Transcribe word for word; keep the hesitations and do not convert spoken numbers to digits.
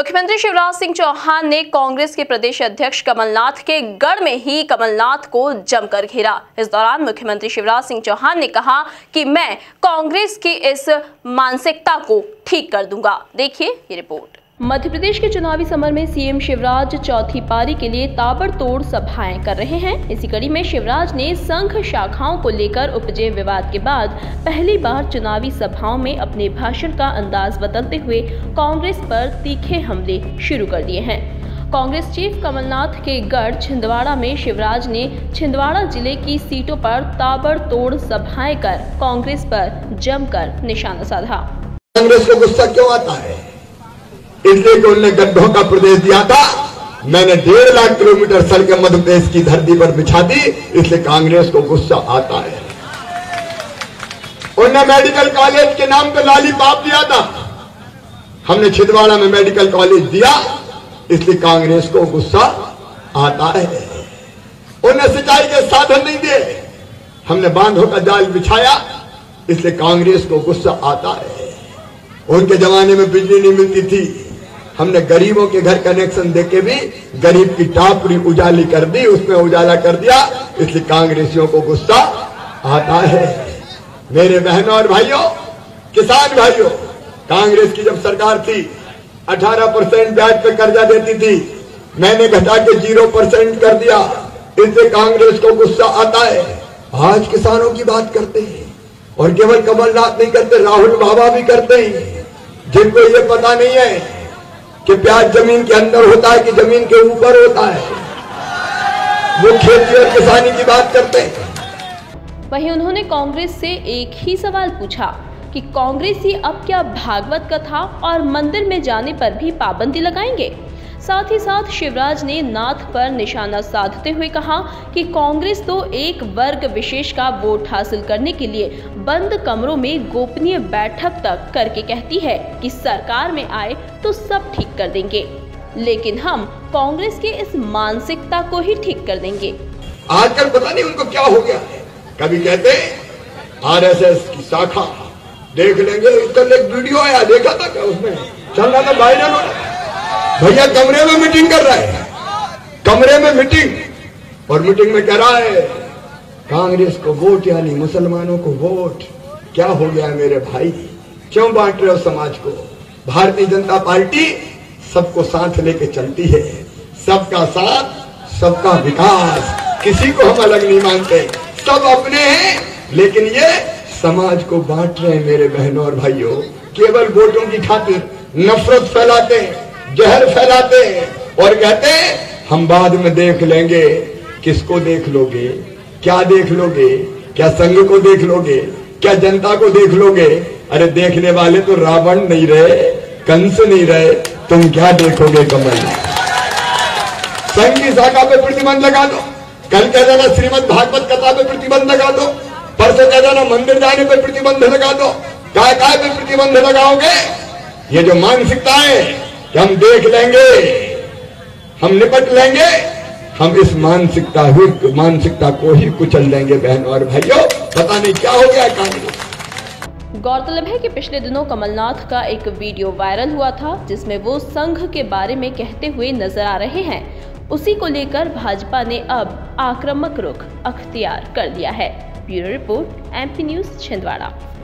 मुख्यमंत्री शिवराज सिंह चौहान ने कांग्रेस के प्रदेश अध्यक्ष कमलनाथ के गढ़ में ही कमलनाथ को जमकर घेरा। इस दौरान मुख्यमंत्री शिवराज सिंह चौहान ने कहा कि मैं कांग्रेस की इस मानसिकता को ठीक कर दूंगा। देखिए ये रिपोर्ट। मध्य प्रदेश के चुनावी समर में सीएम शिवराज चौथी पारी के लिए ताबड़तोड़ सभाएं कर रहे हैं। इसी कड़ी में शिवराज ने संघ शाखाओं को लेकर उपजे विवाद के बाद पहली बार चुनावी सभाओं में अपने भाषण का अंदाज बदलते हुए कांग्रेस पर तीखे हमले शुरू कर दिए हैं। कांग्रेस चीफ कमलनाथ के गढ़ छिंदवाड़ा में शिवराज ने छिंदवाड़ा जिले की सीटों पर ताबड़तोड़ सभाएं कर कांग्रेस पर जमकर निशाना साधा। कांग्रेस को गुस्सा क्यों आता है, इसलिए उन्होंने गड्ढों का प्रदेश दिया था। मैंने डेढ़ लाख किलोमीटर सड़कें मध्य प्रदेश की धरती पर बिछा दी, इसलिए कांग्रेस को गुस्सा आता है। उन्होंने मेडिकल कॉलेज के नाम पर लालीपॉप दिया था, हमने छिंदवाड़ा में मेडिकल कॉलेज दिया, इसलिए कांग्रेस को गुस्सा आता है। उन्होंने सिंचाई के साधन नहीं दिए, हमने बांधों का जाल बिछाया, इसलिए कांग्रेस को गुस्सा आता है। उनके जमाने में बिजली नहीं मिलती थी, हमने गरीबों के घर कनेक्शन देके भी गरीब की टापरी उजाली कर दी, उसमें उजाला कर दिया, इसलिए कांग्रेसियों को गुस्सा आता है। मेरे बहनों और भाइयों, किसान भाइयों, कांग्रेस की जब सरकार थी अठारह परसेंट ब्याज पर कर्जा देती थी, मैंने घटा के जीरो परसेंट कर दिया, इससे कांग्रेस को गुस्सा आता है। आज किसानों की बात करते हैं और केवल कमलनाथ नहीं करते, राहुल बाबा भी करते हैं, जिनको ये पता नहीं है कि प्याज जमीन के अंदर होता है कि जमीन के ऊपर होता है। वो खेती और किसानी की बात करते हैं। वहीं उन्होंने कांग्रेस से एक ही सवाल पूछा कि कांग्रेस ही अब क्या भागवत कथा और मंदिर में जाने पर भी पाबंदी लगाएंगे। साथ ही साथ शिवराज ने नाथ पर निशाना साधते हुए कहा कि कांग्रेस तो एक वर्ग विशेष का वोट हासिल करने के लिए बंद कमरों में गोपनीय बैठक तक करके कहती है कि सरकार में आए तो सब ठीक कर देंगे, लेकिन हम कांग्रेस के इस मानसिकता को ही ठीक कर देंगे। आजकल पता नहीं उनको क्या हो गया, कभी कहते आरएसएस की शाखा देख लेंगे। कल एक वीडियो आया, देखा था क्या, उसमें चल रहा था वायरल हो रहा, भैया कमरे में मीटिंग कर रहा है, कमरे में मीटिंग, और मीटिंग में कह रहा है कांग्रेस को वोट यानी मुसलमानों को वोट। क्या हो गया मेरे भाई, क्यों बांट रहे हो समाज को? भारतीय जनता पार्टी सबको साथ लेके चलती है, सबका साथ सबका विकास, किसी को हम अलग नहीं मानते, सब अपने हैं, लेकिन ये समाज को बांट रहे हैं। मेरे बहनों और भाइयों, केवल वोटों की खातिर नफरत फैलाते हैं, जहर फैलाते हैं और कहते हैं हम बाद में देख लेंगे। किसको देख लोगे, क्या देख लोगे, क्या संघ को देख लोगे, क्या जनता को देख लोगे? अरे देखने वाले तो रावण नहीं रहे, कंस नहीं रहे, तुम क्या देखोगे? कमल संघ की शाखा पे प्रतिबंध लगा दो, कल कह देना श्रीमद भागवत कथा पे प्रतिबंध लगा दो, परसों कह देना मंदिर जाने पे प्रतिबंध लगा दो, काय काय पे प्रतिबंध लगाओगे? ये जो मानसिकता है कि हम देख लेंगे, हम निपट लेंगे, हम इस मानसिकता ही मानसिकता को ही कुचल लेंगे। बहन और भाइयों, पता नहीं क्या हो गया कांग्रेस। गौरतलब है कि पिछले दिनों कमलनाथ का एक वीडियो वायरल हुआ था जिसमें वो संघ के बारे में कहते हुए नजर आ रहे हैं। उसी को लेकर भाजपा ने अब आक्रामक रुख अख्तियार कर लिया है। Bureau report, M news, Chhindwara.